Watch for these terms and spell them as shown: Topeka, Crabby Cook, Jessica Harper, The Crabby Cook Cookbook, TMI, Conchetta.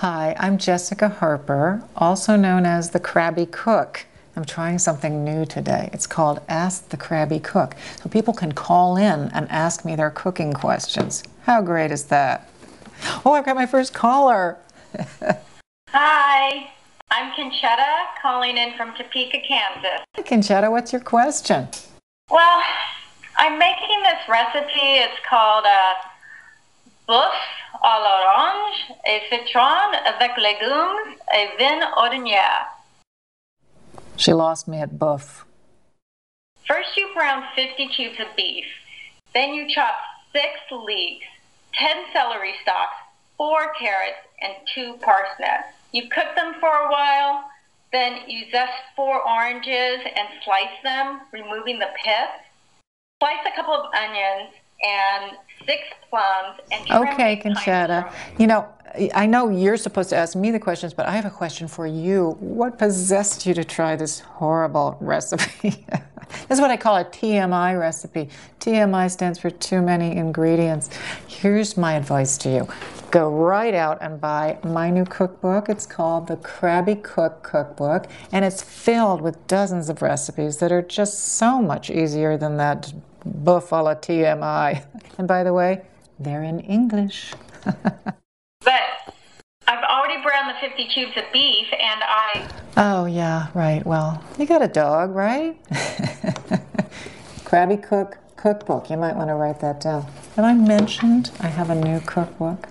Hi, I'm Jessica Harper, also known as The Crabby Cook. I'm trying something new today. It's called Ask the Crabby Cook. So people can call in and ask me their cooking questions. How great is that? Oh, I've got my first caller. Hi, I'm Conchetta, calling in from Topeka, Kansas. Hey, Conchetta, what's your question? Well, I'm making this recipe. It's called boeuf à l'orange, et citron avec légumes, et vin ordinaire. She lost me at boeuf. First you brown 50 cubes of beef. Then you chop 6 leeks, 10 celery stalks, 4 carrots, and 2 parsnips. You cook them for a while, then you zest 4 oranges and slice them, removing the pith. Slice a couple of onions and 6 plums. And okay, Conchetta, you know, I know you're supposed to ask me the questions, but I have a question for you. What possessed you to try this horrible recipe? This is what I call a TMI recipe. TMI stands for too many ingredients. Here's my advice to you. Go right out and buy my new cookbook. It's called The Crabby Cook Cookbook, and it's filled with dozens of recipes that are just so much easier than that boeuf à la TMI. And by the way, they're in English. Brown the 50 cubes of beef and I... Oh yeah, right. Well, you got a dog, right? Crabby Cook Cookbook. You might want to write that down. Have I mentioned I have a new cookbook?